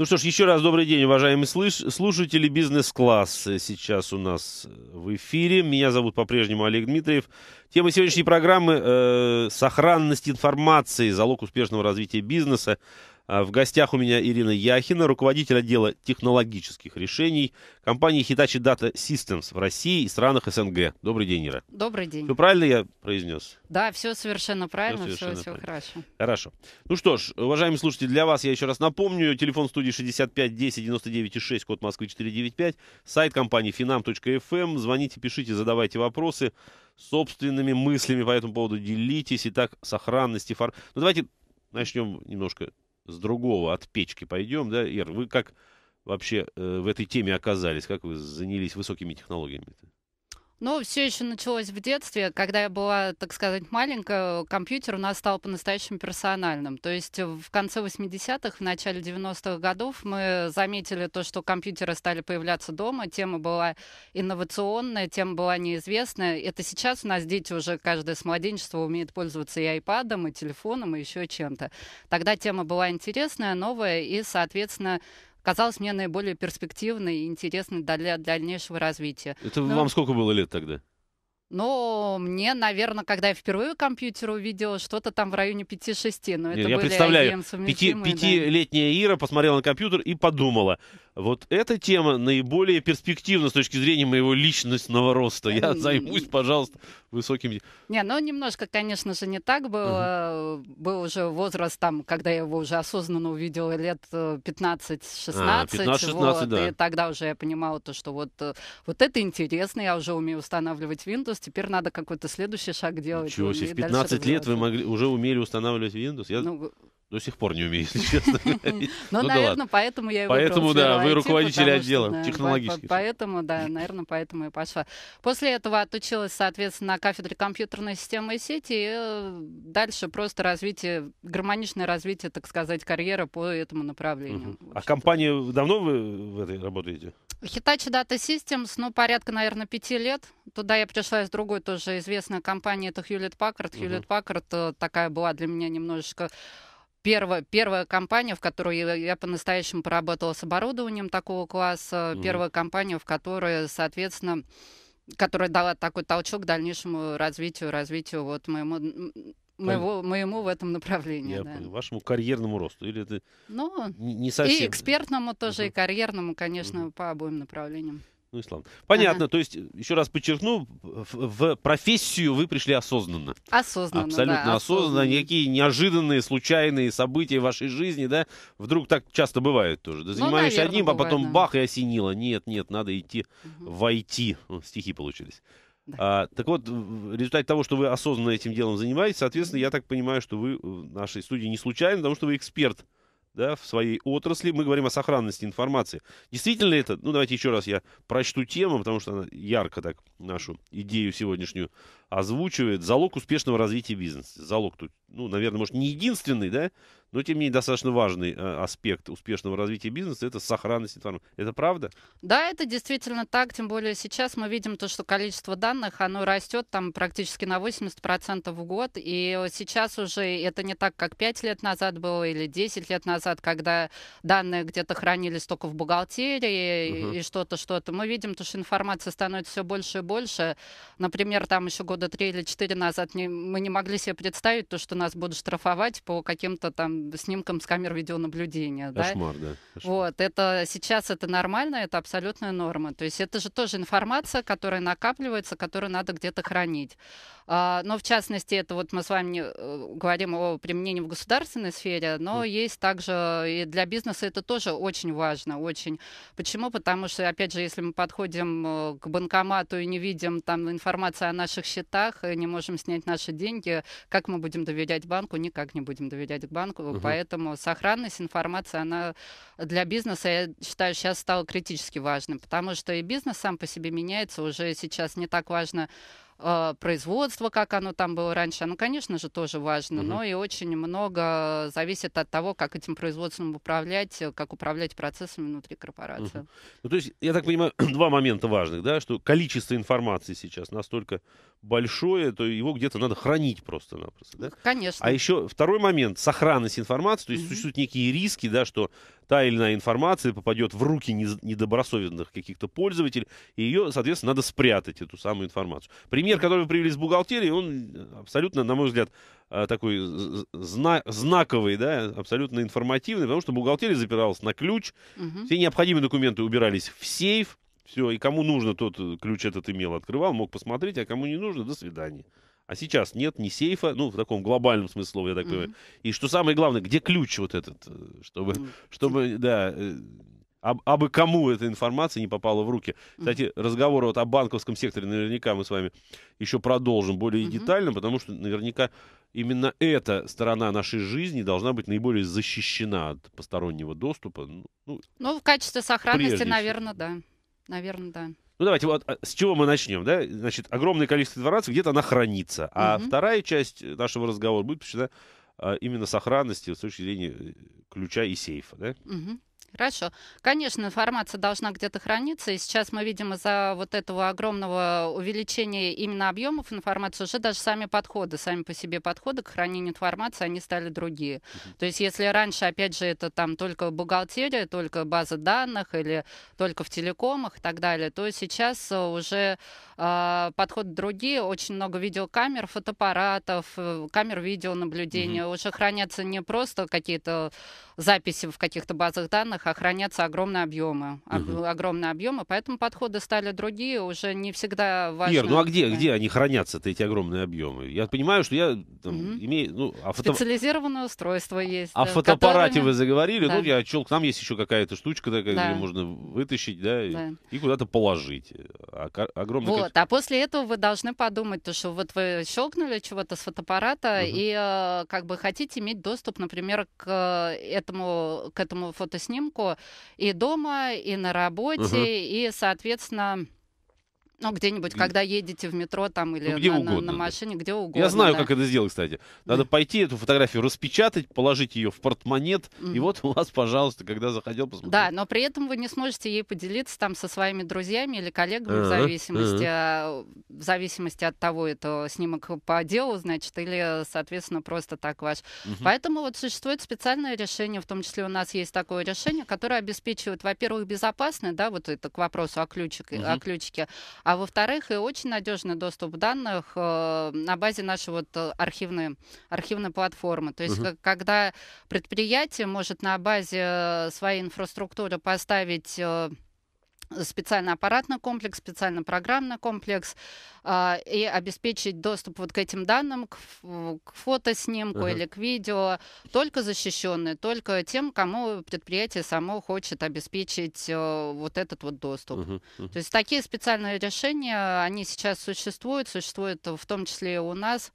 Ну что ж, еще раз добрый день, уважаемые слушатели. Бизнес-класс сейчас у нас в эфире. Меня зовут по-прежнему Олег Дмитриев. Тема сегодняшней программы «Сохранность информации. Залог успешного развития бизнеса». В гостях у меня Ирина Яхина, руководитель отдела технологических решений компании Hitachi Data Systems в России и странах СНГ. Добрый день, Ира. Добрый день. Все правильно я произнес? Да, все совершенно правильно, все совершенно правильно. Хорошо. Хорошо. Ну что ж, уважаемые слушатели, для вас я еще раз напомню. Телефон студии 65 10 99 6, код Москвы 495, сайт компании finam.fm. Звоните, пишите, задавайте вопросы, собственными мыслями по этому поводу делитесь. Итак, сохранность и Ну давайте начнем немножко с другого, от печки пойдем, да, Ир, вы как вообще в этой теме оказались, как вы занялись высокими технологиями-то? Ну, все еще началось в детстве, когда я была, так сказать, маленькая, компьютер у нас стал по-настоящему персональным. То есть в конце 80-х, в начале 90-х годов мы заметили то, что компьютеры стали появляться дома, тема была инновационная, тема была неизвестная. Это сейчас у нас дети уже, каждое с младенчества умеет пользоваться и айпадом, и телефоном, и еще чем-то. Тогда тема была интересная, новая и, соответственно, казалось мне наиболее перспективной и интересной для дальнейшего развития. Это вам сколько было лет тогда? Ну, мне, наверное, когда я впервые компьютер увидела, что-то там в районе 5-6. Но это я были представляю, пятилетняя Ира посмотрела на компьютер и подумала, вот эта тема наиболее перспективна с точки зрения моего личностного роста. Я займусь, пожалуйста, высокими... Не, ну, немножко, конечно же, не так было. Был уже возраст там, когда я его уже осознанно увидела, лет 15-16. Вот, да. И тогда уже я понимала то, что вот это интересно, я уже умею устанавливать Windows, теперь надо какой-то следующий шаг делать. Ничего себе, в 15 лет вы уже умели устанавливать Windows? Я до сих пор не умею, если честно. Ну, наверное, поэтому я и выбрала. Поэтому, да, вы руководитель отдела технологических. Поэтому, да, наверное, поэтому и пошла. После этого отучилась, соответственно, на кафедре компьютерной системы и сети, и дальше просто развитие, гармоничное развитие, так сказать, карьеры по этому направлению. А компанию давно вы в этой работаете? Hitachi Data Systems, ну, порядка, наверное, 5 лет. Туда я пришла из другой тоже известной компании, это Hewlett-Packard. Hewlett-Packard такая была для меня немножечко... Первая компания, в которой я по-настоящему поработала с оборудованием такого класса, первая компания, в которой, соответственно, которая дала такой толчок к дальнейшему развитию вот моему в этом направлении. Я понял. Вашему карьерному росту? Или это не совсем? И экспертному тоже, и карьерному, конечно, по обоим направлениям. Ну и славно. Понятно, то есть, еще раз подчеркну, в профессию вы пришли осознанно. Осознанно, абсолютно да, осознанно. Никакие неожиданные, случайные события в вашей жизни, да, вдруг так часто бывает тоже. Да, занимаешься одним, бывает, а потом бах, и осенило. Нет, нет, надо идти в IT. Стихи получились. Да. Так вот, в результате того, что вы осознанно этим делом занимаетесь, соответственно, я так понимаю, что вы в нашей студии не случайно, потому что вы эксперт. Да, в своей отрасли. Мы говорим о сохранности информации. Действительно это, ну давайте еще раз я прочту тему, потому что она ярко так нашу идею сегодняшнюю озвучивает. Залог успешного развития бизнеса. Залог тут, ну, наверное, может, не единственный, да, но тем не менее достаточно важный аспект успешного развития бизнеса — это сохранность информации. Это правда? Да, это действительно так, тем более сейчас мы видим то, что количество данных, оно растет там практически на 80% в год, и сейчас уже это не так, как 5 лет назад было или 10 лет назад, когда данные где-то хранились только в бухгалтерии и что-то. Мы видим то, что информация становится все больше и больше. Например, там еще года 3 или 4 назад мы не могли себе представить то, что нас будут штрафовать по каким-то там снимкам с камер видеонаблюдения. Кошмар, да? Кошмар. Вот, это сейчас это нормально, это абсолютная норма. То есть это же тоже информация, которая накапливается, которую надо где-то хранить. Но в частности, это вот мы с вами говорим о применении в государственной сфере, но есть также и для бизнеса это тоже очень важно, очень. Почему? Потому что, опять же, если мы подходим к банкомату и не видим там информации о наших счетах, и не можем снять наши деньги, как мы будем доверять банку? Никак не будем доверять банку. Поэтому сохранность информации, она для бизнеса, я считаю, сейчас стала критически важной, потому что и бизнес сам по себе меняется, уже сейчас не так важно производство, как оно там было раньше, оно, конечно же, тоже важно, но и очень много зависит от того, как этим производством управлять, как управлять процессами внутри корпорации. Ну, то есть, я так понимаю, два момента важных, да, что количество информации сейчас настолько большое, то его где-то надо хранить просто-напросто, да? Конечно. А еще второй момент — сохранность информации, то есть существуют некие риски, да, что та или иная информация попадет в руки недобросовестных каких-то пользователей, и ее, соответственно, надо спрятать, эту самую информацию. Пример, который вы привели с бухгалтерией, он абсолютно, на мой взгляд, такой знаковый, да, абсолютно информативный, потому что бухгалтерия запиралась на ключ, все необходимые документы убирались в сейф, все, и кому нужно, тот ключ этот имел, открывал, мог посмотреть, а кому не нужно — до свидания. А сейчас нет ни сейфа, ну, в таком глобальном смысле слова, я так понимаю. И что самое главное, где ключ вот этот, чтобы, да, абы кому эта информация не попала в руки. Кстати, разговор вот о банковском секторе наверняка мы с вами еще продолжим более детально, потому что наверняка именно эта сторона нашей жизни должна быть наиболее защищена от постороннего доступа. Ну в качестве сохранности, наверное, да. Наверное, да. Ну, давайте вот с чего мы начнем, да? Значит, огромное количество информации, где-то она хранится. А вторая часть нашего разговора будет посвящена именно сохранности с точки зрения ключа и сейфа, да? Хорошо. Конечно, информация должна где-то храниться, и сейчас мы видим из-за вот этого огромного увеличения именно объемов информации уже даже сами по себе подходы к хранению информации, они стали другие. То есть если раньше, опять же, это там только бухгалтерия, только база данных или только в телекомах и так далее, то сейчас уже подходы другие, очень много видеокамер, фотоаппаратов, камер видеонаблюдения, уже хранятся не просто какие-то записи в каких-то базах данных, а хранятся огромные объемы, поэтому подходы стали другие, уже не всегда важно. Ир, ну а где они хранятся-то, эти огромные объемы? Я понимаю, что я там, имею... Ну, специализированное устройство есть. О фотоаппарате вы заговорили, да. Ну я чел, там есть еще какая-то штучка, да, где можно вытащить, да, и куда-то положить. А после этого вы должны подумать, то, что вот вы щелкнули чего-то с фотоаппарата и как бы хотите иметь доступ, например, к этому фотоснимку и дома, и на работе, и, соответственно, ну, где-нибудь, когда едете в метро там или на машине, где угодно. Я знаю, как это сделать, кстати. Надо пойти, эту фотографию распечатать, положить ее в портмонет, и вот у вас, пожалуйста, когда захотел, посмотреть. Да, но при этом вы не сможете ей поделиться там со своими друзьями или коллегами, в зависимости от того, это снимок по делу, значит, или, соответственно, просто так ваш. Поэтому вот существует специальное решение, в том числе у нас есть такое решение, которое обеспечивает, во-первых, безопасность, да, вот это к вопросу о ключике, а во-вторых, и очень надежный доступ данных на базе нашей вот архивной платформы. То есть, когда предприятие может на базе своей инфраструктуры поставить специальный аппаратный комплекс, специальный программный комплекс и обеспечить доступ вот к этим данным, к фотоснимку или к видео, только защищенные, только тем, кому предприятие само хочет обеспечить вот этот вот доступ. То есть такие специальные решения, они сейчас существуют в том числе и у нас,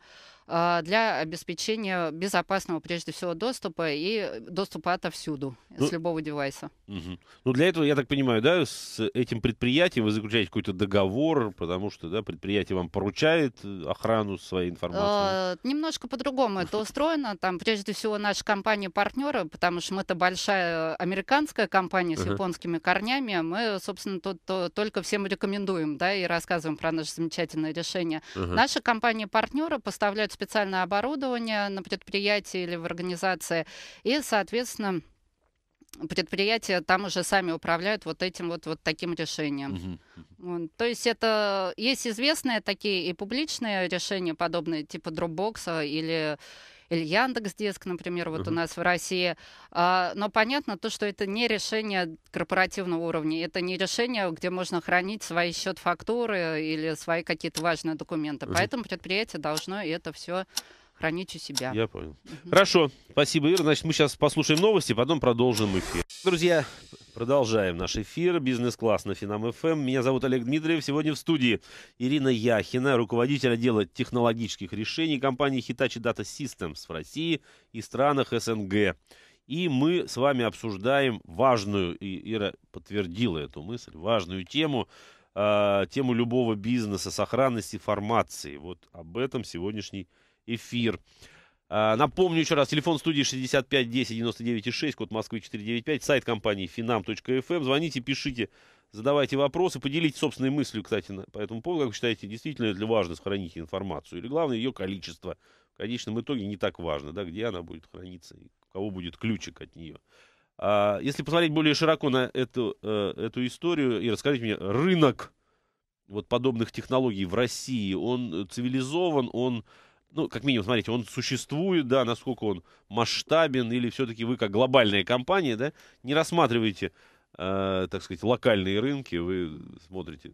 для обеспечения безопасного, прежде всего, доступа и доступа отовсюду, с любого девайса. Ну, для этого, я так понимаю, да, с этим предприятием вы заключаете какой-то договор, потому что, да, предприятие вам поручает охрану своей информации? Немножко по-другому это устроено. Там, прежде всего, наши компании-партнеры, потому что мы-то большая американская компания с японскими корнями, мы, собственно, только всем рекомендуем, да, и рассказываем про наше замечательное решение. Наши компании-партнеры поставляют специальное оборудование на предприятии или в организации, и, соответственно, предприятия там уже сами управляют вот этим вот таким решением. То есть это есть известные такие и публичные решения, подобные типа Dropbox или Яндекс.Диск, например, вот у нас в России. Но понятно то, что это не решение корпоративного уровня, это не решение, где можно хранить свои счет-фактуры или свои какие-то важные документы. Поэтому предприятие должно это все хранить у себя. Я понял. Хорошо, спасибо, Ира. Значит, мы сейчас послушаем новости, потом продолжим эфир. Друзья, продолжаем наш эфир. Бизнес-класс на finam.fm. Меня зовут Олег Дмитриев. Сегодня в студии Ирина Яхина, руководитель отдела технологических решений компании Hitachi Data Systems в России и странах СНГ. И мы с вами обсуждаем важную, и Ира подтвердила эту мысль, важную тему тему любого бизнеса, сохранность информации. Вот об этом сегодняшний эфир. Напомню еще раз, телефон студии 65 10 99 6, код Москвы 495, сайт компании finam.fm. Звоните, пишите, задавайте вопросы, поделитесь собственной мыслью, кстати, по этому поводу. Как вы считаете, действительно ли важно сохранить информацию? Или главное ее количество? В конечном итоге не так важно, да, где она будет храниться и у кого будет ключик от нее. Если посмотреть более широко на эту историю и рассказать мне, рынок вот подобных технологий в России, он цивилизован, он... Ну, как минимум, смотрите, он существует, да, насколько он масштабен, или все-таки вы, как глобальная компания, да, не рассматриваете, так сказать, локальные рынки, вы смотрите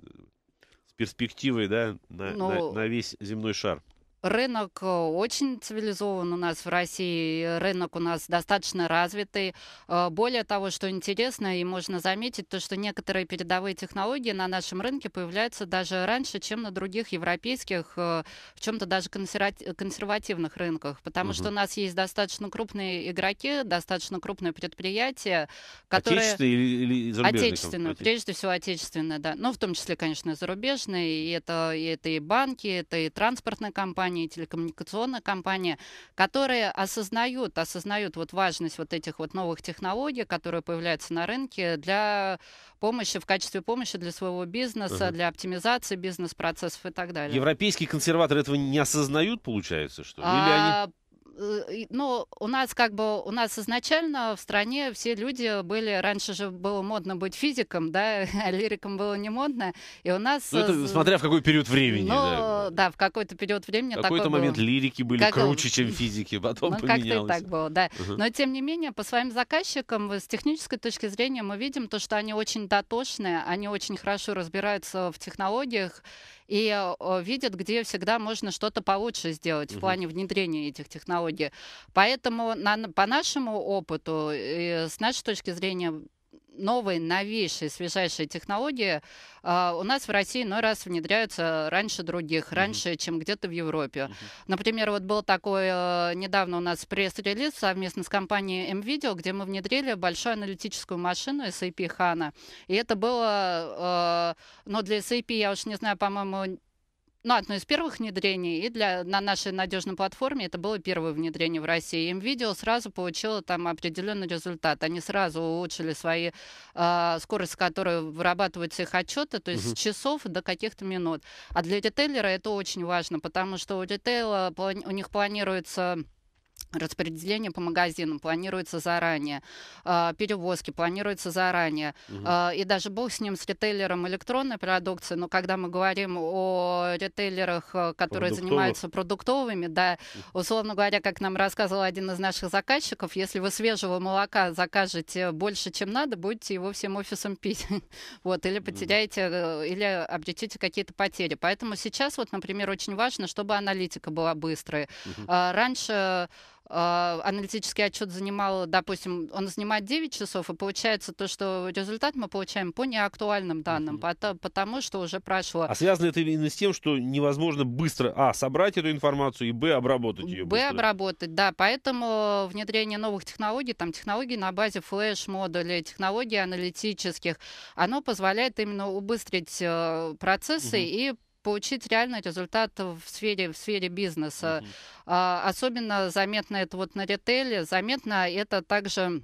с перспективой, да, на весь земной шар. Рынок очень цивилизован у нас в России, рынок у нас достаточно развитый. Более того, что интересно, и можно заметить, то, что некоторые передовые технологии на нашем рынке появляются даже раньше, чем на других европейских, в чем-то даже консервативных рынках, потому что у нас есть достаточно крупные игроки, достаточно крупные предприятия, которые... Отечественные или зарубежные? Отечественные, прежде всего отечественные, да. Ну, в том числе, конечно, зарубежные, и это и банки, это и транспортные компании, телекоммуникационная компания, которые осознают вот важность вот этих вот новых технологий, которые появляются на рынке для помощи, в качестве помощи для своего бизнеса, для оптимизации бизнес-процессов и так далее. Европейские консерваторы этого не осознают, получается, что ли? Или они... Ну, у нас изначально в стране все люди были, раньше же было модно быть физиком, да, а лириком было не модно, и у нас... Ну, это смотря в какой период времени, да. Да, в какой-то период времени такое было. В какой-то момент лирики были круче, чем физики, потом поменялось. Ну, как-то и так было, да. Но, тем не менее, по своим заказчикам, с технической точки зрения, мы видим то, что они очень дотошные, они очень хорошо разбираются в технологиях, и видят, где всегда можно что-то получше сделать в плане внедрения этих технологий. Поэтому по нашему опыту, с нашей точки зрения, новые, новейшие, свежайшие технологии у нас в России иной раз внедряются раньше других, раньше, чем где-то в Европе. Например, вот был такой недавно у нас пресс-релиз совместно с компанией M-Video, где мы внедрили большую аналитическую машину SAP HANA. И это было, но для SAP, я уж не знаю, по-моему, ну, одно из первых внедрений, и на нашей надежной платформе это было первое внедрение в России. M-Video сразу получило там определенный результат. Они сразу улучшили свои скорость, с которой вырабатываются их отчеты, то есть с часов до каких-то минут. А для ритейлера это очень важно, потому что у ритейла, у них планируется... Распределение по магазинам планируется заранее, перевозки планируются заранее. И даже бог с ним, с ритейлером электронной продукции, но когда мы говорим о ритейлерах, которые занимаются продуктовыми, да, условно говоря, как нам рассказывал один из наших заказчиков, если вы свежего молока закажете больше, чем надо, будете его всем офисом пить. Вот, или потеряете, или обретите какие-то потери. Поэтому сейчас, вот, например, очень важно, чтобы аналитика была быстрой. Раньше... аналитический отчет занимал, допустим, он занимает 9 часов, и получается то, что результат мы получаем по неактуальным данным, потому что уже прошло. А связано это именно с тем, что невозможно быстро, собрать эту информацию, и, обработать ее быстро. Обработать, да, поэтому внедрение новых технологий, там, технологий на базе флеш-модулей, технологий аналитических, оно позволяет именно убыстрить процессы и получить реальный результат в сфере бизнеса. Особенно заметно это вот на ритейле, заметно это также,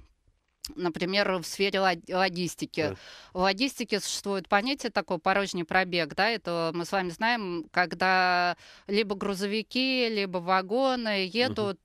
например, в сфере логистики. В логистике существует понятие такое порожний пробег, да, это мы с вами знаем, когда либо грузовики, либо вагоны едут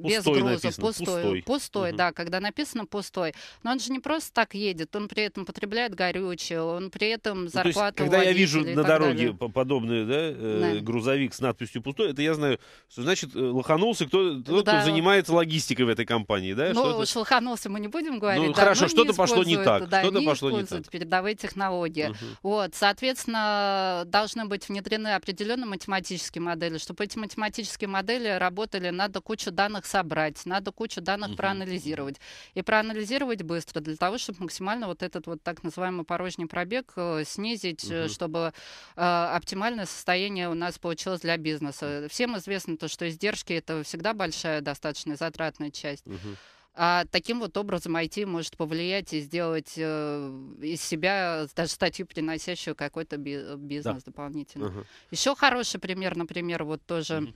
без груза, написано. Пустой, да, когда написано пустой. Но он же не просто так едет, он при этом потребляет горючее, он при этом зарплату. Ну, то есть, когда я вижу на дороге подобный грузовик с надписью пустой, это я знаю, что значит лоханулся кто занимается логистикой в этой компании, да? Ну, лоханулся мы не будем говорить. Ну, да, хорошо, что-то пошло не так. Да, что-то пошло не так. Передовые технологии. Вот, соответственно, должны быть внедрены определенные математические модели, чтобы эти математические модели работали, надо кучу данных собрать, надо кучу данных проанализировать. И проанализировать быстро, для того, чтобы максимально вот этот вот так называемый порожний пробег снизить, чтобы оптимальное состояние у нас получилось для бизнеса. Всем известно то, что издержки — это всегда большая, достаточно затратная часть. А таким вот образом IT может повлиять и сделать из себя даже статью, приносящую какой-то бизнес дополнительно. Uh-huh. Еще хороший пример, например, вот тоже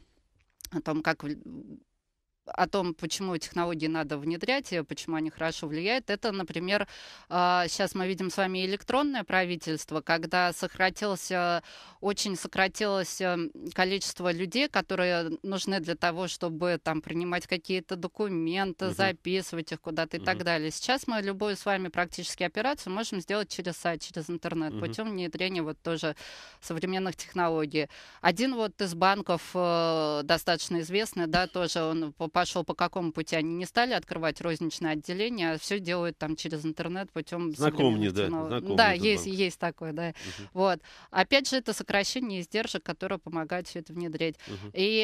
о том, почему технологии надо внедрять и почему они хорошо влияют, это, например, сейчас мы видим с вами электронное правительство, когда очень сократилось количество людей, которые нужны для того, чтобы там принимать какие-то документы, записывать их куда-то и так далее. Сейчас мы любую с вами практически операцию можем сделать через сайт, через интернет, путем внедрения вот тоже современных технологий. Один вот из банков, достаточно известный, да, тоже он пошел по какому пути, они не стали открывать розничное отделение, а все делают там через интернет путем... Знакомый, да, есть такое, да. Вот. Опять же, это сокращение издержек, которое помогает все это внедрить. И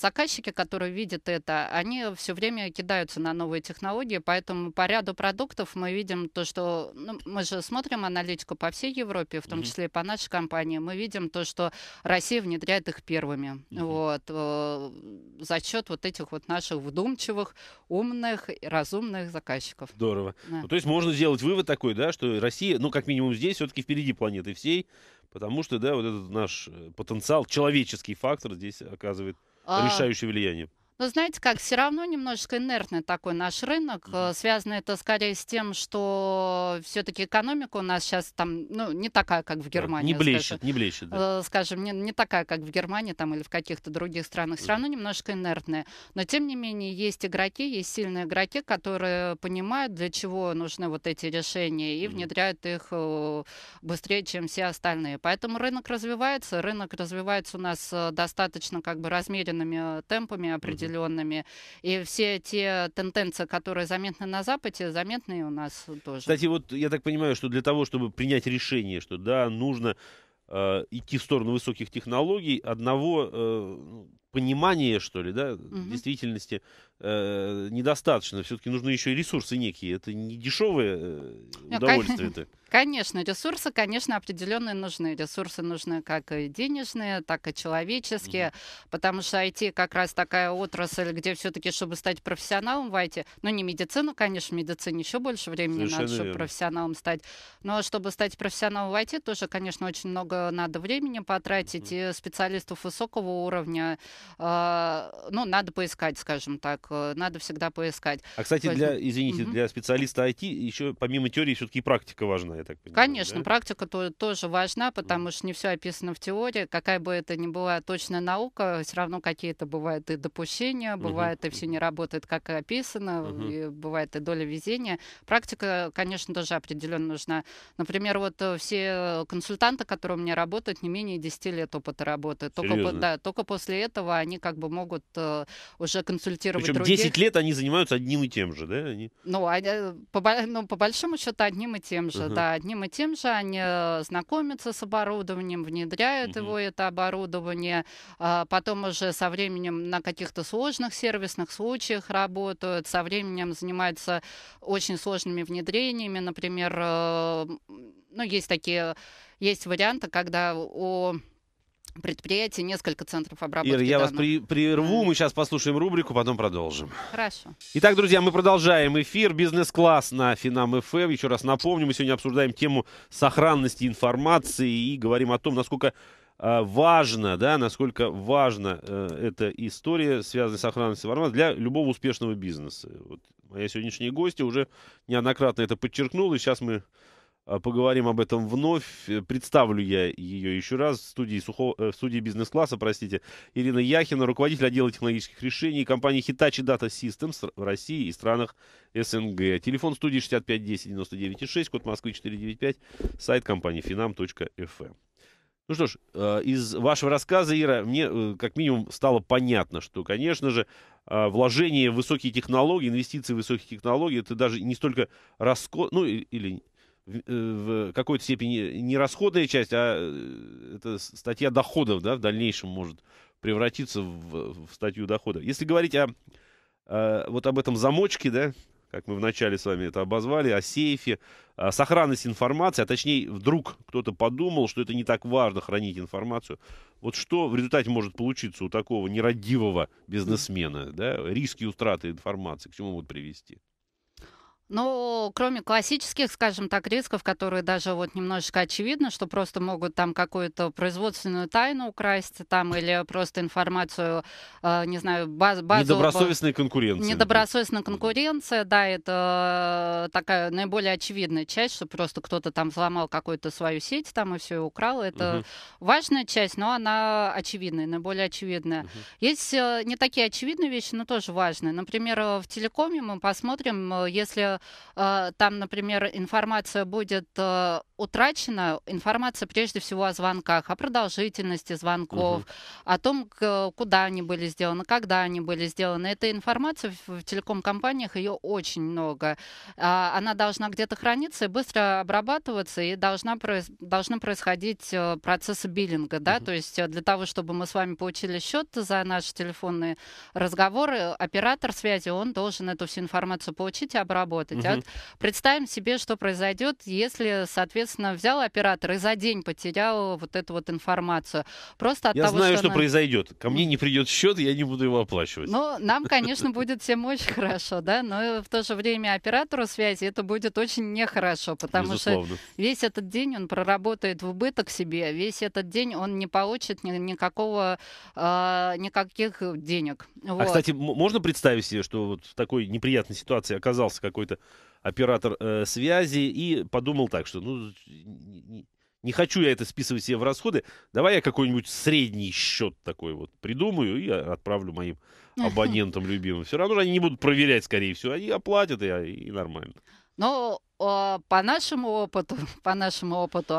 заказчики, которые видят это, они все время кидаются на новые технологии, поэтому по ряду продуктов мы видим то, что... Ну, мы же смотрим аналитику по всей Европе, в том числе и по нашей компании, мы видим то, что Россия внедряет их первыми. Вот. За счет вот этих вот наших вдумчивых, умных, разумных заказчиков. Здорово. Да. Ну, то есть можно сделать вывод такой, да, что Россия, ну, как минимум здесь, все-таки впереди планеты всей, потому что, да, вот этот наш потенциал, человеческий фактор здесь оказывает решающее влияние. Ну, знаете как, все равно немножечко инертный такой наш рынок. Связано это скорее с тем, что все-таки экономика у нас сейчас там, ну, не такая, как в Германии. Не блещет. Да. Скажем, не такая, как в Германии там, или в каких-то других странах. Все равно немножко инертная. Но, тем не менее, есть игроки, есть сильные игроки, которые понимают, для чего нужны вот эти решения, и внедряют их быстрее, чем все остальные. Поэтому рынок развивается у нас достаточно как бы размеренными темпами, определенными. И все те тенденции, которые заметны на Западе, заметны и у нас тоже. Кстати, вот я так понимаю, что для того, чтобы принять решение, что да, нужно идти в сторону высоких технологий, одного понимания, что ли, да, действительности недостаточно. Все-таки нужны еще и ресурсы некие. Это не дешевое удовольствие-то. Конечно, ресурсы, конечно, определенные нужны. Ресурсы нужны как и денежные, так и человеческие, потому что IT как раз такая отрасль, где все-таки, чтобы стать профессионалом в IT, ну не медицину, конечно, в медицине еще больше времени надо, чтобы профессионалом стать, но чтобы стать профессионалом в IT, тоже, конечно, очень много надо времени потратить, и специалистов высокого уровня, ну, надо поискать, скажем так, надо всегда поискать. А, кстати, для специалиста IT еще помимо теории все-таки практика важна. Я так понимаю, конечно, да? Практика тоже важна, потому что не все описано в теории. Какая бы это ни была точная наука, все равно какие-то бывают и допущения, бывает и все не работает, как и описано, и бывает и доля везения. Практика, конечно, тоже определенно нужна. Например, вот все консультанты, которые у меня работают, не менее 10 лет опыта работы. Только после этого они как бы могут уже консультировать других. Причем 10 лет они занимаются одним и тем же, да? По большому счету одним и тем же. Да, одним и тем же они знакомятся с оборудованием, внедряют его, это оборудование, потом уже со временем на каких-то сложных сервисных случаях работают, со временем занимаются очень сложными внедрениями, например, ну, есть варианты, когда у предприятия несколько центров обработки данных. Ира, я вас прерву, мы сейчас послушаем рубрику, потом продолжим. Хорошо. Итак, друзья, мы продолжаем эфир «Бизнес-класс» на finam.fm. Еще раз напомню, мы сегодня обсуждаем тему сохранности информации и говорим о том, насколько важна эта история, связанная с сохранностью информации для любого успешного бизнеса. Вот моя сегодняшняя гостья уже неоднократно это подчеркнула, и сейчас мы поговорим об этом вновь. Представлю я ее еще раз. В студии «Бизнес-класса», простите, Ирина Яхина, руководитель отдела технологических решений компании Hitachi Data Systems в России и странах СНГ. Телефон студии 65 10 99 6, код Москвы 495, сайт компании finam.fm. Ну что ж, из вашего рассказа, Ира, мне как минимум стало понятно, что, конечно же, вложение в высокие технологии, инвестиции в высокие технологии, это даже не столько в какой-то степени не расходная часть, а это статья доходов, да, в дальнейшем может превратиться в статью доходов. Если говорить вот об этом замочке, да, как мы вначале с вами это обозвали, о сейфе, о сохранности информации, а точнее вдруг кто-то подумал, что это не так важно хранить информацию. Вот что в результате может получиться у такого нерадивого бизнесмена, да? Риски утраты информации, к чему могут привести? Ну, кроме классических, скажем так, рисков, которые даже вот немножечко очевидно, что просто могут там какую-то производственную тайну украсть, там, или просто информацию, не знаю, базу... Недобросовестная конкуренция. Недобросовестная конкуренция, да, это такая наиболее очевидная часть, что просто кто-то там взломал какую-то свою сеть там и все украл. Это важная часть, но она очевидная, наиболее очевидная. Есть не такие очевидные вещи, но тоже важные. Например, в телекоме мы посмотрим, если там, например, информация будет утрачена, информация прежде всего о звонках, о продолжительности звонков, о том, куда они были сделаны, когда они были сделаны. Эта информация в телеком-компаниях, ее очень много. Она должна где-то храниться и быстро обрабатываться, и должны происходить процессы биллинга. Да? То есть для того, чтобы мы с вами получили счет за наши телефонные разговоры, оператор связи, он должен эту всю информацию получить и обработать. А вот представим себе, что произойдет, если, соответственно, взял оператор и за день потерял вот эту вот информацию. Просто от я того, знаю, что произойдет. Ко мне не придет счет, я не буду его оплачивать. Ну, нам, конечно, будет всем очень хорошо, да, но в то же время оператору связи это будет очень нехорошо, потому что весь этот день он проработает в убыток себе, весь этот день он не получит никаких денег. Вот. А, кстати, можно представить себе, что вот в такой неприятной ситуации оказался какой-то оператор связи и подумал так, что ну, не хочу я это списывать себе в расходы, давай я какой-нибудь средний счет такой вот придумаю и отправлю моим абонентам любимым. Все равно они не будут проверять, скорее всего, они оплатят и нормально. Но по нашему опыту,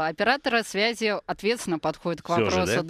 операторы связи ответственно подходят к вопросу хранения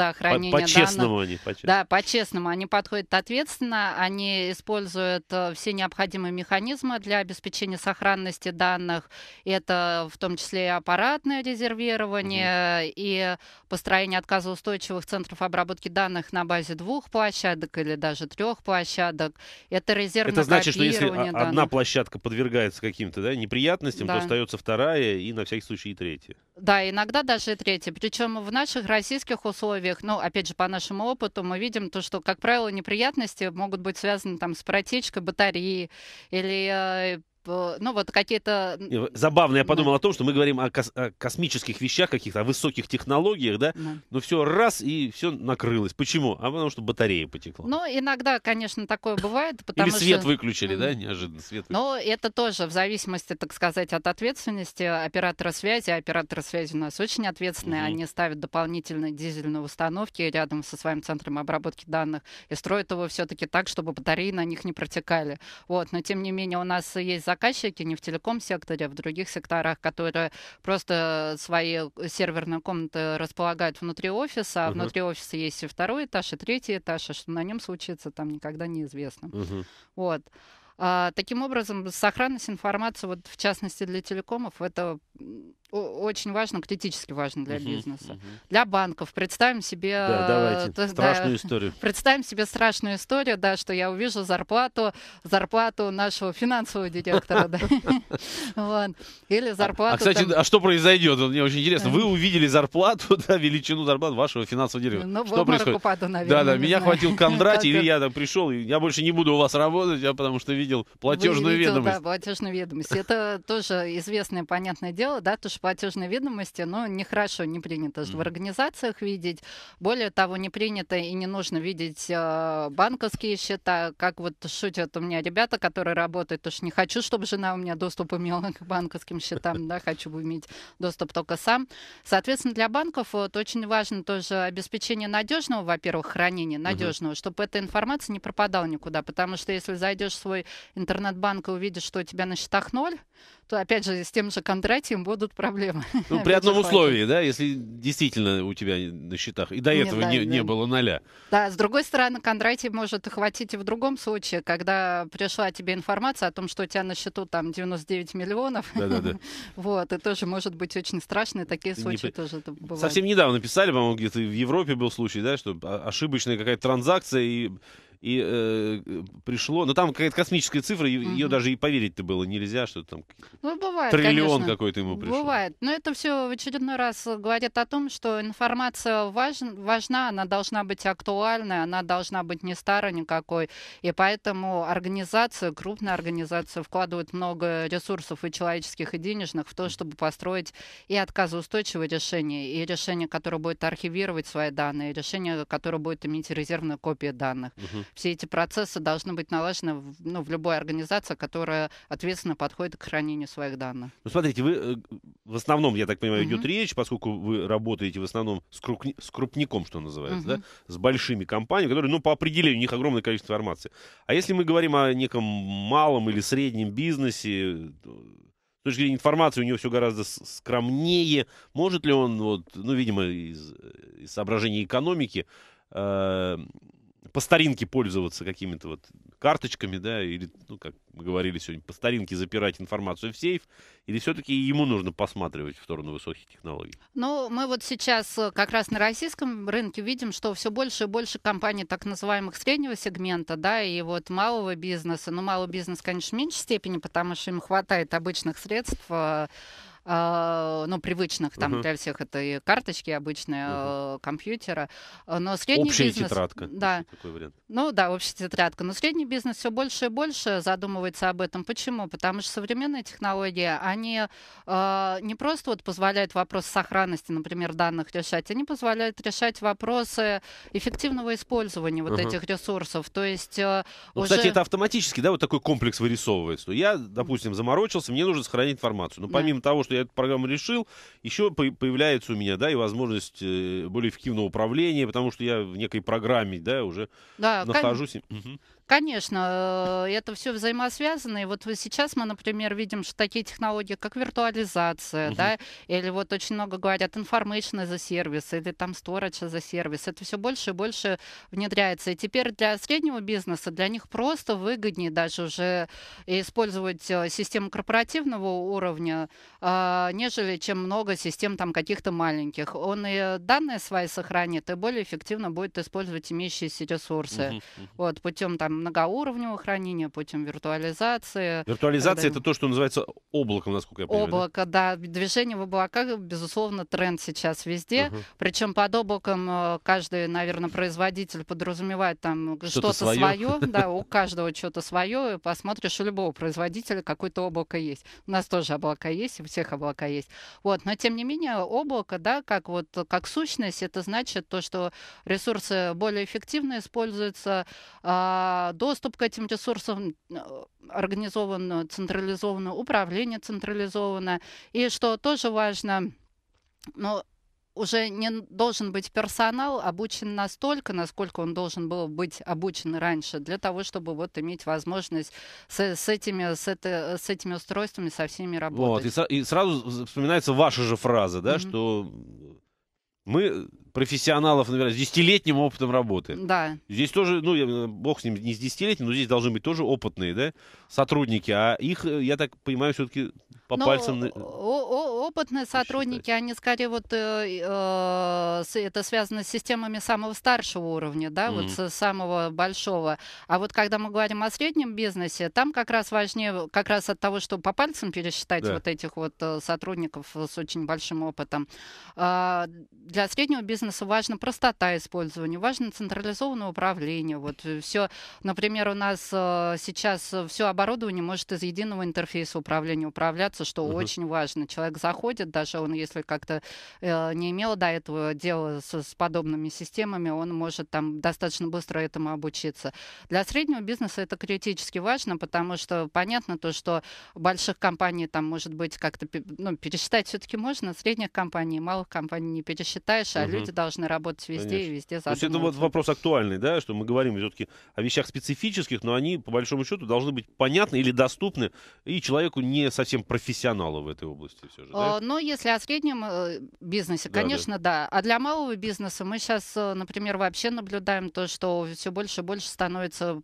данных. По-честному они, да, по-честному они подходят ответственно, они используют все необходимые механизмы для обеспечения сохранности данных. Это в том числе и аппаратное резервирование, и построение отказоустойчивых центров обработки данных на базе 2 площадок или даже 3 площадок. Это резервное копирование. Это значит, что если одна площадка подвергается каким-то неприятностям, да, остается вторая и на всякий случай и третья. Да, иногда даже и третья. Причем в наших российских условиях, ну, опять же, по нашему опыту, мы видим то, что, как правило, неприятности могут быть связаны там с протечкой батареи или... Ну, вот какие-то... Забавно, я подумал о том, что мы говорим о космических вещах каких-то, о высоких технологиях, да? Но все раз, и все накрылось. Почему? А потому что батарея потекла. Ну, иногда, конечно, такое бывает, потому что... Или свет выключили, да, неожиданно? Но это тоже в зависимости, так сказать, от ответственности оператора связи. Операторы связи у нас очень ответственные. Они ставят дополнительные дизельные установки рядом со своим центром обработки данных и строят его все-таки так, чтобы батареи на них не протекали. Вот. Но, тем не менее, у нас есть заказчики не в телеком-секторе, а в других секторах, которые просто свои серверные комнаты располагают внутри офиса, а внутри офиса есть и 2-й этаж, и 3-й этаж, и что на нем случится, там никогда неизвестно. Вот. Таким образом, сохранность информации, вот, в частности для телекомов, это очень важно, критически важно для бизнеса. Для банков. Представим себе... Да, давайте. Страшную историю. Представим себе страшную историю, да, что я увижу зарплату нашего финансового директора. Или зарплату... А, кстати, а что произойдет? Мне очень интересно. Вы увидели зарплату, величину зарплаты вашего финансового директора. Что происходит? Да, меня хватил Кондратий, или я там пришел, и я больше не буду у вас работать, потому что видел платежную ведомость. Да, платежную ведомость. Это тоже известное, понятное дело, да, то, что платежные ведомости, но нехорошо, не принято в организациях видеть. Более того, не принято и не нужно видеть банковские счета. Как вот шутят у меня ребята, которые работают, потому что не хочу, чтобы жена у меня доступ имела к банковским счетам, да, хочу иметь доступ только сам. Соответственно, для банков вот, очень важно тоже обеспечение надежного, во-первых, хранения надежного, чтобы эта информация не пропадала никуда, потому что если зайдешь в свой интернет-банк и увидишь, что у тебя на счетах 0, то, опять же, с тем же Кондратием будут проблемы. Ну, при одном условии, да, если действительно у тебя на счетах и до этого не было 0. Да, с другой стороны, Кондратий может хватить и в другом случае, когда пришла тебе информация о том, что у тебя на счету там 99 миллионов. Да-да-да. Вот, и тоже может быть очень страшно, и такие случаи тоже бывают. Совсем недавно писали, по-моему, где-то в Европе был случай, да, что ошибочная какая-то транзакция, и и пришло, но там какая-то космическая цифра, ее даже и поверить-то было нельзя, что там бывает, триллион какой-то ему пришел. Бывает, но это все в очередной раз говорит о том, что информация важна, она должна быть актуальной, она должна быть не старой никакой, и поэтому организация, крупная организация вкладывает много ресурсов и человеческих, и денежных в то, чтобы построить и отказоустойчивое решение, и решение, которое будет архивировать свои данные, и решение, которое будет иметь резервную копию данных. Все эти процессы должны быть налажены в любой организации, которая ответственно подходит к хранению своих данных. Ну, смотрите, вы в основном, я так понимаю, идет речь, поскольку вы работаете в основном с крупником, что называется, да? С большими компаниями, которые, ну, по определению, у них огромное количество информации. А если мы говорим о неком малом или среднем бизнесе, с точки зрения информации у него все гораздо скромнее. Может ли он, видимо, из соображений экономики, по старинке пользоваться какими-то карточками, да, или, как мы говорили сегодня, по старинке запирать информацию в сейф, или все-таки ему нужно посматривать в сторону высоких технологий? Ну, мы сейчас как раз на российском рынке видим, что все больше и больше компаний так называемых среднего сегмента, да, и малого бизнеса, малый бизнес, конечно, в меньшей степени, потому что им хватает обычных средств, привычных там для всех, это и карточки обычные, компьютера, но средний бизнес... тетрадка. Да. Такой вариант. Ну да, общая тетрадка. Но средний бизнес все больше и больше задумывается об этом. Почему? Потому что современные технологии, они не просто позволяют вопрос сохранности, например, данных решать, они позволяют решать вопросы эффективного использования этих ресурсов. То есть кстати, это автоматически, да, такой комплекс вырисовывается. Я, допустим, заморочился, мне нужно сохранить информацию. Но помимо того, что я эту программу решил, еще появляется у меня, да, и возможность более эффективного управления, потому что я в некой программе, да, уже нахожусь. Конечно, это все взаимосвязано, и сейчас мы, например, видим, что такие технологии, как виртуализация, да, или очень много говорят information as a service, или там storage as a service, это все больше и больше внедряется. И теперь для среднего бизнеса, для них просто выгоднее даже уже использовать систему корпоративного уровня, нежели чем много систем там каких-то маленьких. Он и данные свои сохранит, и более эффективно будет использовать имеющиеся ресурсы. Путем там многоуровневого хранения, путем виртуализации. Виртуализация — это то, что называется облаком, насколько я понимаю. Облако, да. Движение в облаках, безусловно, тренд сейчас везде. Причем под облаком каждый, наверное, производитель подразумевает там что-то свое. Да, у каждого что-то свое. Посмотришь, у любого производителя какое-то облако есть. У нас тоже облака есть, у всех облака есть. Но, тем не менее, облако, да, как сущность, это значит то, что ресурсы более эффективно используются, доступ к этим ресурсам организован централизованно, управление централизовано. И что тоже важно, уже не должен быть персонал обучен настолько, насколько он должен был быть обучен раньше, для того, чтобы иметь возможность с этими устройствами, со всеми работать. И сразу вспоминается ваша же фраза, да, что... Мы профессионалов, наверное, с десятилетним опытом работы. Да. Здесь тоже, бог с ним, не с десятилетним, но здесь должны быть тоже опытные, да, сотрудники. А их, я так понимаю, все-таки по пальцам... Опытные сотрудники, они скорее это связано с системами самого старшего уровня, да, с самого большого. А когда мы говорим о среднем бизнесе, там как раз важнее, как раз от того, чтобы по пальцам пересчитать этих сотрудников с очень большим опытом. Для среднего бизнеса важна простота использования, важно централизованное управление. Все, например, у нас сейчас все оборудование может из единого интерфейса управления управляться, что очень важно. Человек заходит, даже он, если как-то не имел до этого дела с подобными системами, он может там достаточно быстро этому обучиться. Для среднего бизнеса это критически важно, потому что понятно то, что больших компаний там может быть как-то, пересчитать все-таки можно, средних компаний, малых компаний не пересчитаешь, а люди должны работать везде и везде задумываться. То есть это вопрос актуальный, да, что мы говорим все-таки о вещах специфических, но они, по большому счету, должны быть понятны или доступны и человеку не совсем профессионалу в этой области все же. Да? Если о среднем бизнесе, конечно, да. А для малого бизнеса мы сейчас, например, вообще наблюдаем то, что все больше и больше становится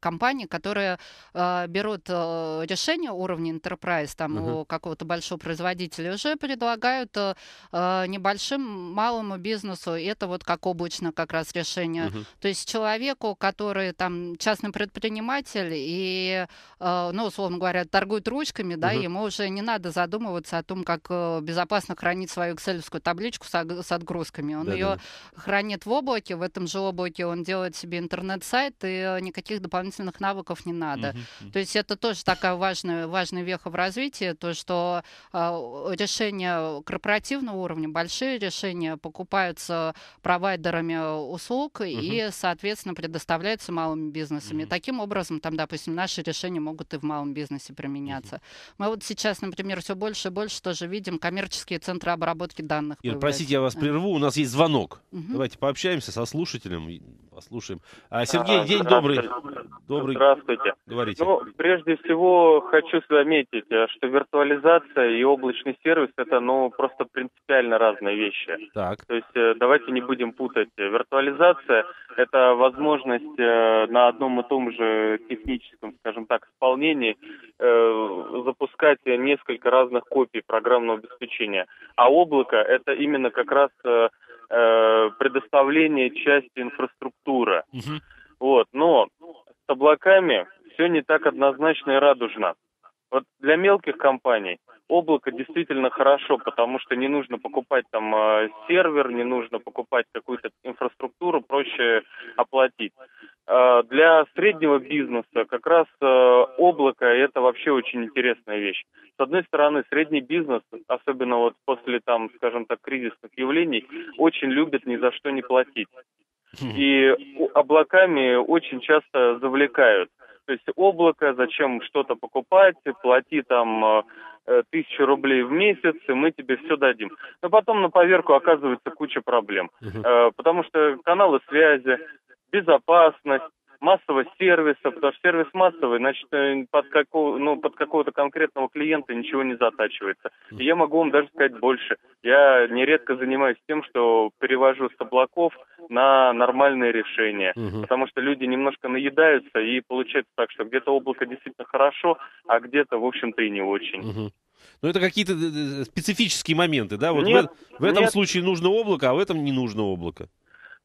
компании, которые берут решение уровня Enterprise там, у какого-то большого производителя, уже предлагают небольшим, малому бизнесу. Это вот как облачно как раз решение. То есть человеку, который там частный предприниматель и, ну, условно говоря, торгует ручками, да, ему уже не надо задумываться о том, как безопасно хранить свою экселевскую табличку с отгрузками. Он ее хранит в облаке, в этом же облаке он делает себе интернет-сайт, и никаких дополнительных навыков не надо. То есть это тоже такая важная веха в развитии, то, что решения корпоративного уровня, большие решения покупаются провайдерами услуг и, соответственно, предоставляются малыми бизнесами. Таким образом, там, допустим, наши решения могут и в малом бизнесе применяться. Мы вот сейчас, например, все больше и больше тоже видим коммерческие центры обработки данных. Ир, простите, я вас прерву, у нас есть звонок. Давайте пообщаемся со слушателем, послушаем. Сергей, день добрый. Здравствуйте. Говорите. Ну, прежде всего, хочу заметить, что виртуализация и облачный сервис — это, ну, просто принципиально разные вещи. Так. То есть давайте не будем путать. Виртуализация — это возможность на одном и том же техническом, скажем так, исполнении запускать несколько разных копий программного обеспечения. А облако — это именно как раз предоставление части инфраструктуры. Вот. Но с облаками все не так однозначно и радужно. Вот для мелких компаний облако действительно хорошо, потому что не нужно покупать там сервер, не нужно покупать какую-то инфраструктуру, проще оплатить. Для среднего бизнеса как раз облако – это вообще очень интересная вещь. С одной стороны, средний бизнес, особенно вот после, там, скажем так, кризисных явлений, очень любит ни за что не платить. И облаками очень часто завлекают. То есть облако, зачем что-то покупать, плати там 1000 рублей в месяц, и мы тебе все дадим. Но потом на поверку оказывается куча проблем. Потому что каналы связи, безопасность, массовость сервиса, потому что сервис массовый, значит, под какого-то конкретного клиента ничего не затачивается. И я могу вам даже сказать больше. Я нередко занимаюсь тем, что перевожу с облаков на нормальные решения, потому что люди немножко наедаются, и получается так, что где-то облако действительно хорошо, а где-то, в общем-то, и не очень. Но это какие-то специфические моменты, да? Вот нет, в этом случае нужно облако, а в этом не нужно облако.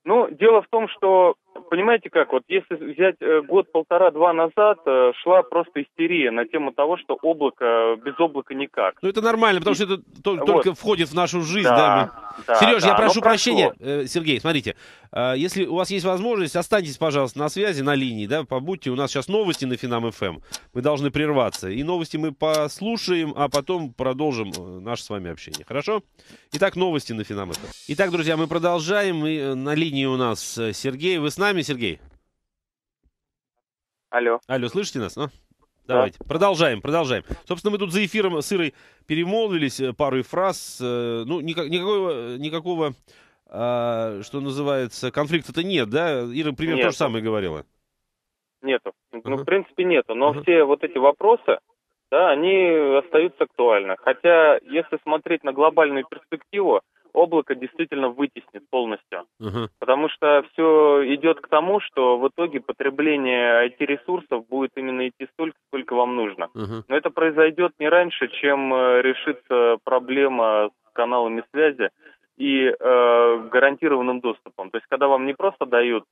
Ну, дело в том, что, понимаете как, вот если взять год, полтора-два назад, шла просто истерия на тему того, что облако, без облака никак. Ну, это нормально, потому что это только входит в нашу жизнь. Да. Сереж, я прошу прощения. Сергей, смотрите, если у вас есть возможность, останьтесь, пожалуйста, на связи, на линии, да, побудьте. У нас сейчас новости на finam.fm, мы должны прерваться. И новости мы послушаем, а потом продолжим наше с вами общение. Хорошо? Итак, новости на finam.fm. Итак, друзья, мы продолжаем. И на линии у нас Сергей. Вы с нами, Сергей? Алло. Алло, слышите нас? Ну, давайте. Продолжаем. Собственно, мы тут за эфиром с Ирой перемолвились парой фраз. Ну, никакого что называется, конфликта-то нет, да? Ира, пример то же самое говорила. Нету. Ну, в принципе, нету. Но все вот эти вопросы, да, они остаются актуальны. Хотя, если смотреть на глобальную перспективу, облако действительно вытеснит полностью. Потому что все идет к тому, что в итоге потребление IT-ресурсов будет именно идти столько, сколько вам нужно. Но это произойдет не раньше, чем решится проблема с каналами связи и гарантированным доступом. То есть, когда вам не просто дают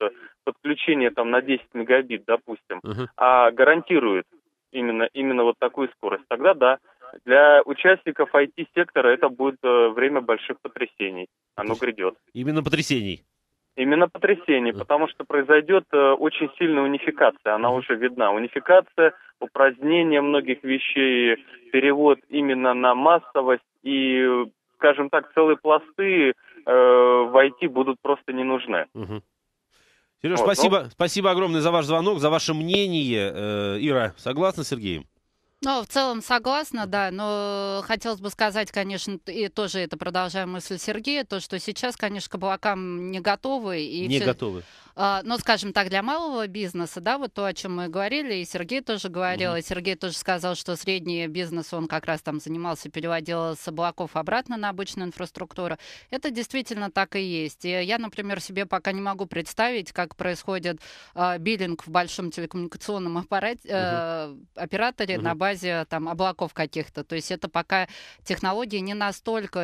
подключение там на 10 мегабит, допустим, а гарантируют именно вот такую скорость, тогда да. Для участников IT-сектора это будет время больших потрясений. Оно грядет. Именно потрясений? Именно потрясений, потому что произойдет очень сильная унификация. Она уже видна. Унификация, упразднение многих вещей, перевод именно на массовость и, скажем так, целые пласты в IT будут просто не нужны. Сереж, вот, спасибо огромное за ваш звонок, за ваше мнение. Ира, согласна с Сергеем? Ну, в целом согласна, да, но хотелось бы сказать, конечно, и тоже это продолжая мысль Сергея, то, что сейчас, конечно, к облакам не готовы. И не готовы. ну, скажем так, для малого бизнеса, да, вот то, о чем мы говорили, и Сергей тоже говорил, и Сергей тоже сказал, что средний бизнес, он как раз там занимался, переводил с облаков обратно на обычную инфраструктуру. Это действительно так и есть. И я, например, себе пока не могу представить, как происходит биллинг в большом телекоммуникационном операторе на базе там облаков каких-то. То есть это пока технологии не настолько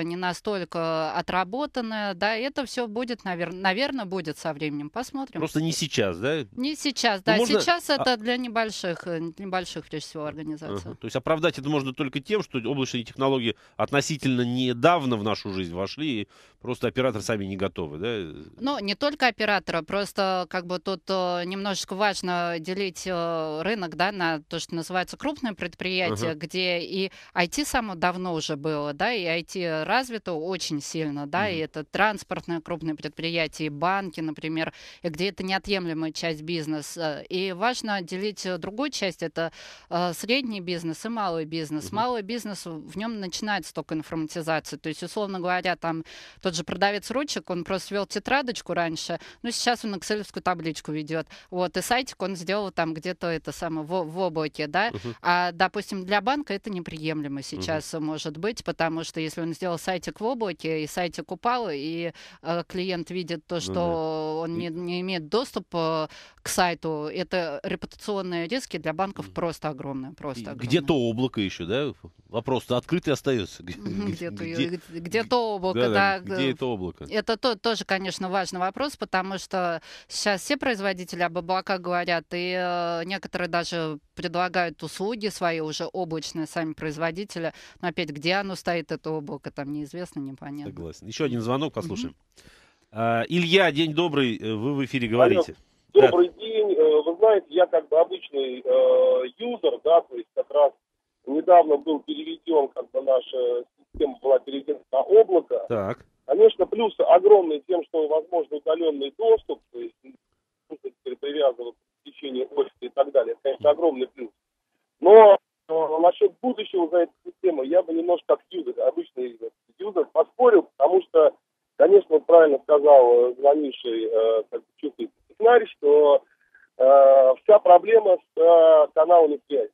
отработаны, да, это все будет, наверное, будет со временем. Посмотрим. Просто не сейчас, да? Не сейчас, да. Ну, можно... Сейчас это для небольших, прежде всего, организаций. То есть оправдать это можно только тем, что облачные технологии относительно недавно в нашу жизнь вошли, и просто операторы сами не готовы, да? Ну, не только операторы, просто как бы тут немножечко важно делить рынок, да, на то, что называется крупное предприятие, где и IT само давно уже было, да, и IT развито очень сильно, да, и это транспортное крупное предприятие, банки, например, где это неотъемлемая часть бизнеса. И важно делить другую часть, это средний бизнес и малый бизнес. Малый бизнес, в нем начинается только информатизация. То есть, условно говоря, там тот же продавец-ручек, он просто вел тетрадочку раньше, но сейчас он экселевскую табличку ведет. Вот, и сайтик он сделал там где-то это самое в облаке, да. А, допустим, для банка это неприемлемо сейчас может быть, потому что если он сделал сайтик в облаке, и сайтик упал, и клиент видит то, что он не имеет доступа к сайту, это репутационные риски для банков просто огромные. Где-то облако еще, да? Вопрос-то открытый остается. Где-то облако, да. Где это облако? Это тоже, конечно, важный вопрос, потому что сейчас все производители об облаках говорят, и некоторые даже предлагают услуги свои уже облачные, сами производители. Но опять, где оно стоит, это облако, там неизвестно, непонятно. Согласен. Еще один звонок, послушаем. Илья, день добрый, вы в эфире говорите. Добрый день. Вы знаете, я как бы обычный юзер, да, то есть как раз недавно был переведен, как бы наша система была переведена на облако. Так. Конечно, плюсы огромные тем, что возможно удаленный доступ, то есть теперь привязываться в течение офиса и так далее. Это, конечно, огромный плюс. Но насчет будущего за этой системой я бы немножко как юзер, обычный юзер, поспорил, потому что, конечно, правильно сказал звонивший технарь, что вся проблема с каналами связи.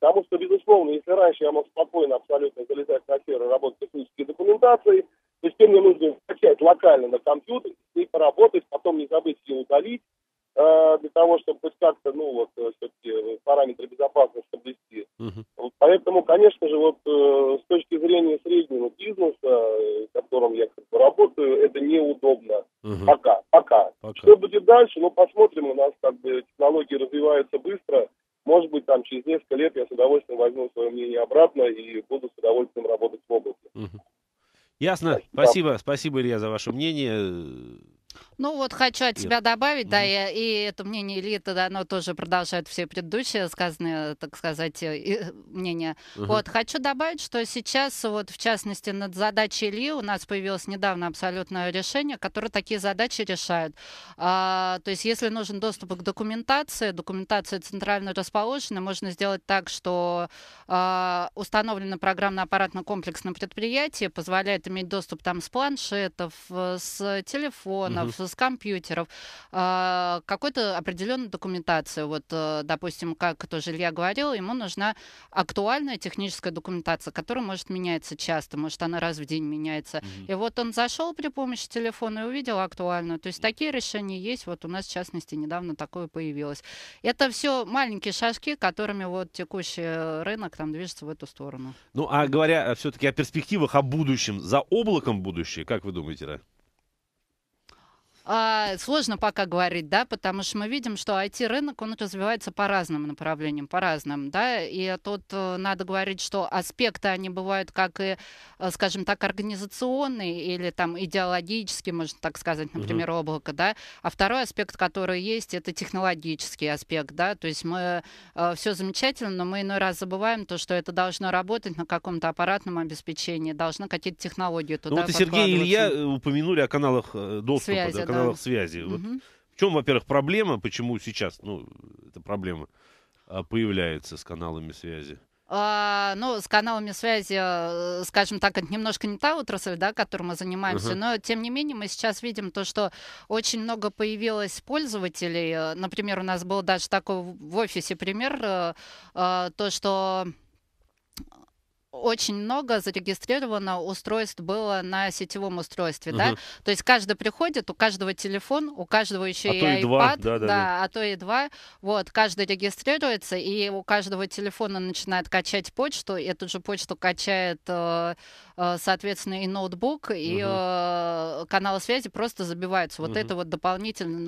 Потому что, безусловно, если раньше я мог спокойно абсолютно залетать на сервер, работать с технической документацией, то есть мне нужно скачать локально на компьютер, с ней поработать, потом не забыть ее удалить, для того, чтобы хоть как-то, ну, вот, все-таки параметры безопасности соблюсти. Вот, поэтому, конечно же, вот с точки зрения среднего бизнеса, в котором я как бы работаю, это неудобно. Пока. Что будет дальше? Ну, посмотрим, у нас как бы технологии развиваются быстро. Может быть, там через несколько лет я с удовольствием возьму свое мнение обратно и буду с удовольствием работать в области. Ясно. Спасибо, Илья, за ваше мнение. Ну вот хочу от тебя добавить, да, и это мнение элиты, да, оно тоже продолжает все предыдущие сказанные, так сказать, мнения. Вот, хочу добавить, что сейчас, вот, в частности, над задачей Ильи у нас появилось недавно абсолютное решение, которое такие задачи решает. То есть, если нужен доступ к документации, документация центрально расположена, можно сделать так, что установлено программно-аппаратный комплекс на предприятии, позволяет иметь доступ там с планшетов, с телефонов, с компьютеров, какой-то определенной документации. Вот, допустим, как тоже Илья говорил, ему нужна актуальная техническая документация, которая может меняться часто, может она раз в день меняется. И вот он зашел при помощи телефона и увидел актуальную. То есть такие решения есть. Вот у нас, в частности, недавно такое появилось. Это все маленькие шажки, которыми вот текущий рынок там движется в эту сторону. Ну, а говоря все-таки о перспективах, о будущем, за облаком будущее, как вы думаете, Ра? Сложно пока говорить, да, потому что мы видим, что IT-рынок, он развивается по разным направлениям, по разным, да, и тут надо говорить, что аспекты, они бывают как и, скажем так, организационные или там идеологические, можно так сказать, например, облако, да, а второй аспект, который есть, это технологический аспект, да, то есть мы, все замечательно, но мы иной раз забываем то, что это должно работать на каком-то аппаратном обеспечении, должны какие-то технологии туда подкладываться. Вот и Сергей, и Илья упомянули о каналах доступа, связи, да. Каналов связи. Вот в чем, во-первых, проблема, почему сейчас эта проблема появляется с каналами связи? Ну, с каналами связи, скажем так, это немножко не та отрасль, да, которой мы занимаемся, но, тем не менее, мы сейчас видим то, что очень много появилось пользователей. Например, у нас был даже такой в офисе пример, то, что очень много зарегистрировано устройств было на сетевом устройстве, да? То есть каждый приходит, у каждого телефон, у каждого еще iPad, а то и два. Вот, каждый регистрируется, и у каждого телефона начинает качать почту, и эту же почту качает, соответственно, и ноутбук, и каналы связи просто забиваются. Вот это вот дополнительно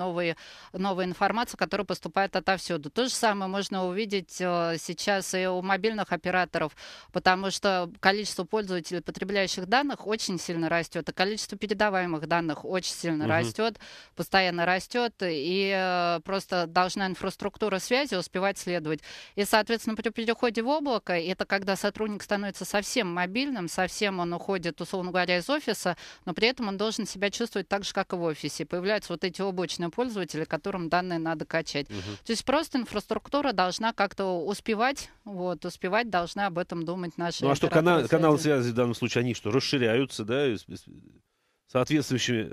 новая информация, которая поступает отовсюду. То же самое можно увидеть сейчас и у мобильных операторов, потому что количество пользователей, потребляющих данных, очень сильно растет, а количество передаваемых данных очень сильно растет, постоянно растет, и просто должна инфраструктура связи успевать следовать. И, соответственно, при переходе в облако, это когда сотрудник становится совсем мобильным, совсем он уходит, условно говоря, из офиса, но при этом он должен себя чувствовать так же, как и в офисе. Появляются вот эти облачные пользователи, которым данные надо качать. То есть просто инфраструктура должна как-то успевать, вот, успевать должна об этом думать. Ну а что каналы связи в данном случае, они что, расширяются, да, соответствующими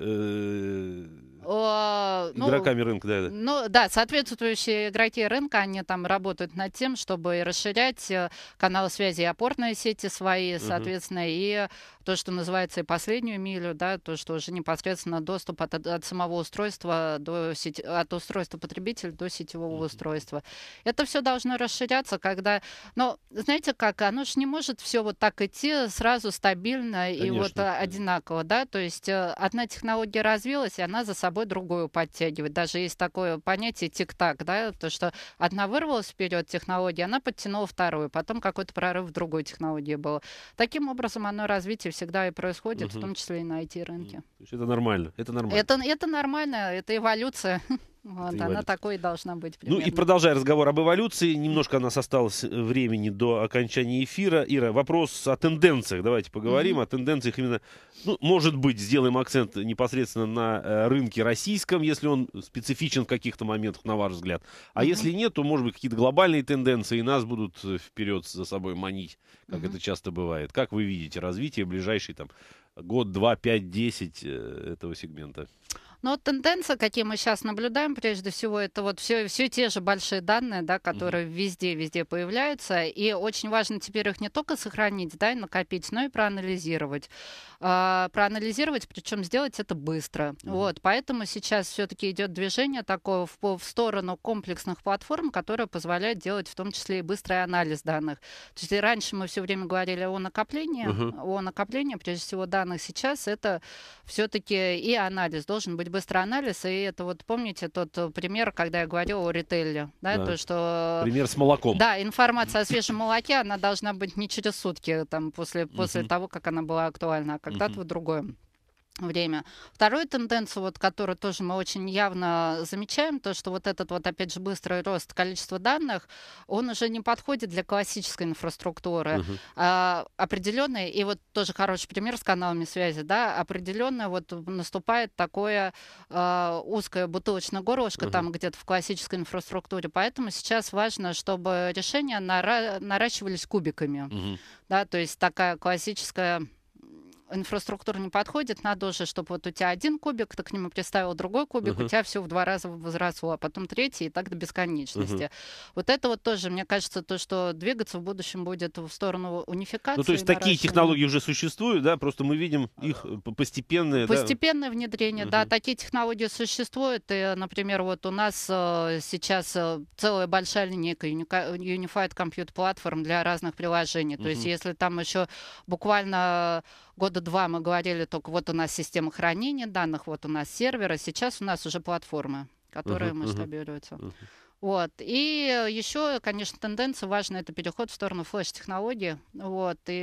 игроками рынка? Да, да. Ну да, соответствующие игроки рынка, они там работают над тем, чтобы расширять каналы связи и опорные сети свои, соответственно, и то, что называется и последнюю милю, да, то, что уже непосредственно доступ от самого устройства до сети, от устройства потребителя до сетевого устройства. Это все должно расширяться, когда, но знаете как, оно же не может все вот так идти сразу стабильно и вот одинаково, да, то есть одна технология развилась, и она за собой другую подтягивает. Даже есть такое понятие тик-так, да, то, что одна вырвалась вперед технология, она подтянула вторую, потом какой-то прорыв в другой технологии был. Таким образом, оно развитие всегда и происходит, в том числе и на IT-рынке. Это нормально, это нормально. Это нормально, это эволюция. Вот, она такой и должна быть. Примерно. Ну и продолжая разговор об эволюции, немножко у нас осталось времени до окончания эфира. Ира, вопрос о тенденциях. Давайте поговорим о тенденциях именно, ну, может быть, сделаем акцент непосредственно на рынке российском, если он специфичен в каких-то моментах, на ваш взгляд. А если нет, то, может быть, какие-то глобальные тенденции нас будут вперед за собой манить, как это часто бывает. Как вы видите развитие в ближайший там год, два, пять, десять этого сегмента? Но тенденция, какие мы сейчас наблюдаем, прежде всего, это вот все те же большие данные, да, которые везде появляются. И очень важно теперь их не только сохранить, да, и накопить, но и проанализировать. Проанализировать, причем сделать это быстро. Вот, поэтому сейчас все-таки идет движение такое в сторону комплексных платформ, которые позволяют делать в том числе и быстрый анализ данных. То есть раньше мы все время говорили о накоплении, прежде всего данных. Сейчас это все-таки и анализ, должен быть быстрый анализ, и это вот помните тот пример, когда я говорила о ритейле, да, то, что... Пример с молоком. Да, информация о свежем молоке, она должна быть не через сутки, там, после того, как она была актуальна, а когда-то в другое время. Вторую тенденцию, вот, которую тоже мы очень явно замечаем, то, что вот этот вот, опять же, быстрый рост количества данных, он уже не подходит для классической инфраструктуры. Определенный, и вот тоже хороший пример с каналами связи, да, определенно вот наступает такое узкое бутылочное горлышко там где-то в классической инфраструктуре, поэтому сейчас важно, чтобы решения наращивались кубиками. Да, то есть такая классическая инфраструктура не подходит, надо уже, чтобы вот у тебя один кубик, ты к нему приставил другой кубик, у тебя все в 2 раза возросло, а потом третий, и так до бесконечности. Вот это вот тоже, мне кажется, то, что двигаться в будущем будет в сторону унификации. Ну, то есть такие технологии уже существуют, да, просто мы видим их постепенное... Постепенное внедрение, да, такие технологии существуют, и, например, вот у нас сейчас целая большая линейка Unified Compute Platform для разных приложений, то есть если там еще буквально года 2 мы говорили только вот у нас система хранения данных, вот у нас серверы, сейчас у нас уже платформы, которые масштабируются. Вот. И еще, конечно, тенденция важная, это переход в сторону флеш-технологии. Вот. И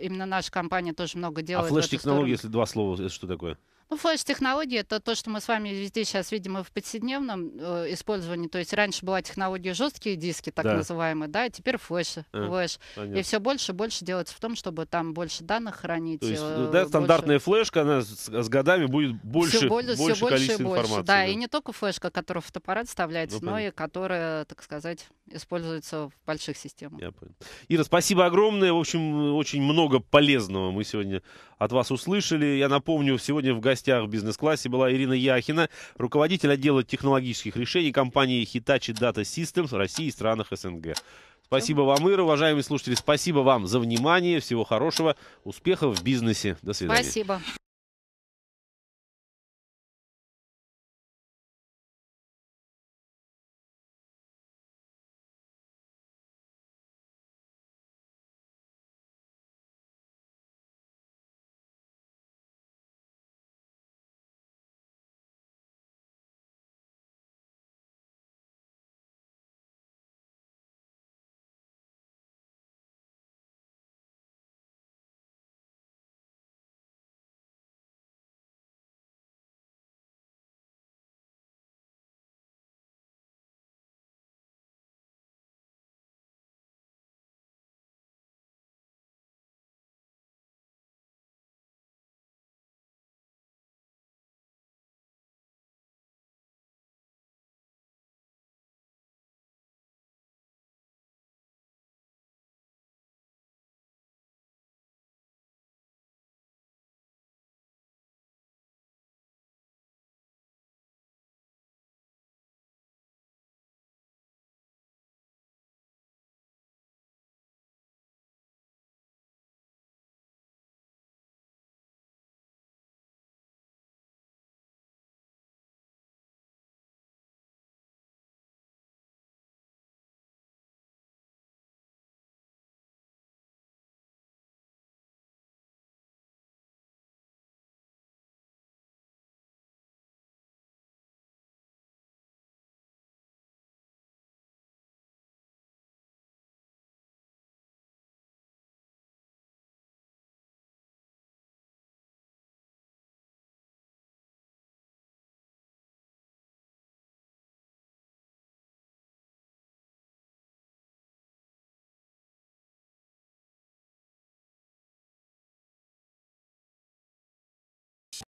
именно наша компания тоже много делает. А флеш-технологии, если 2 слова, это что такое? Ну, флэш-технологии — это то, что мы с вами везде сейчас видим и в повседневном использовании. То есть раньше была технология жесткие диски, так называемые, да, а теперь флэши. Понятно. И все больше и больше делается в том, чтобы там больше данных хранить. То есть, да, стандартная флешка, она с годами будет больше и больше информации. Да, и не только флешка, которую фотоаппарат вставляется, но и которая, так сказать, используется в больших системах. Я понял. Ира, спасибо огромное. В общем, очень много полезного мы сегодня от вас услышали. Я напомню, сегодня в гостях в бизнес-классе была Ирина Яхина, руководитель отдела технологических решений компании Hitachi Data Systems в России и странах СНГ. Спасибо вам, Ира. Уважаемые слушатели, спасибо вам за внимание. Всего хорошего, успехов в бизнесе. До свидания. Спасибо.